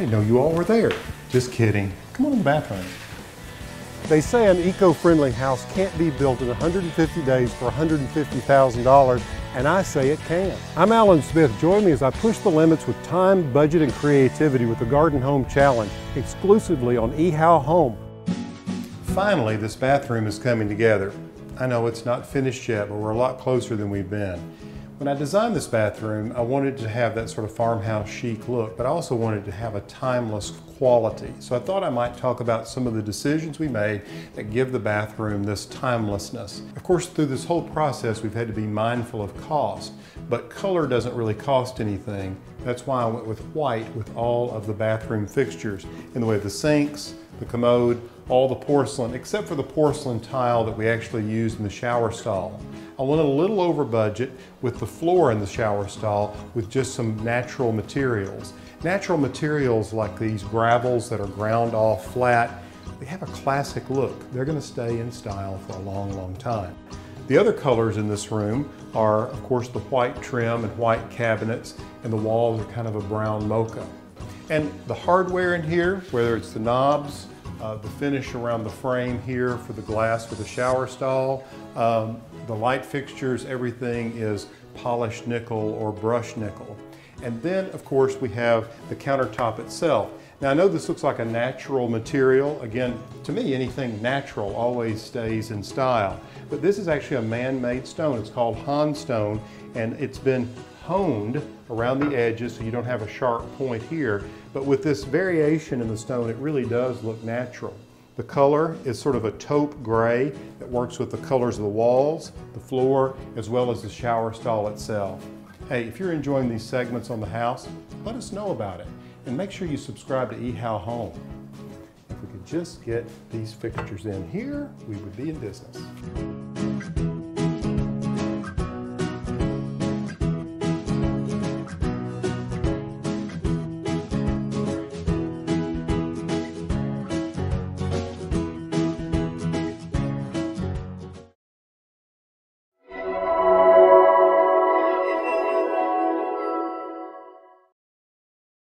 didn't know you all were there. Just kidding. Come on in the bathroom. They say an eco-friendly house can't be built in 150 days for $150,000, and I say it can. I'm Allen Smith. Join me as I push the limits with time, budget, and creativity with the Garden Home Challenge, exclusively on eHow Home. Finally, this bathroom is coming together. I know it's not finished yet, but we're a lot closer than we've been. When I designed this bathroom, I wanted to have that sort of farmhouse chic look, but I also wanted to have a timeless quality. So I thought I might talk about some of the decisions we made that give the bathroom this timelessness. Of course, through this whole process, we've had to be mindful of cost, but color doesn't really cost anything. That's why I went with white with all of the bathroom fixtures in the way of the sinks, the commode, all the porcelain, except for the porcelain tile that we actually used in the shower stall. I went a little over budget with the floor in the shower stall with just some natural materials. Natural materials like these gravels that are ground off flat, they have a classic look. They're going to stay in style for a long, long time. The other colors in this room are, of course, the white trim and white cabinets, and the walls are kind of a brown mocha. And the hardware in here, whether it's the knobs, the finish around the frame here for the glass for the shower stall, the light fixtures, everything is polished nickel or brushed nickel. And then, of course, we have the countertop itself. Now, I know this looks like a natural material. Again, to me, anything natural always stays in style. But this is actually a man-made stone. It's called Hanstone, and it's been honed around the edges so you don't have a sharp point here. But with this variation in the stone, it really does look natural. The color is sort of a taupe gray that works with the colors of the walls, the floor, as well as the shower stall itself. Hey, if you're enjoying these segments on the house, let us know about it. And make sure you subscribe to eHow Home. If we could just get these fixtures in here, we would be in business.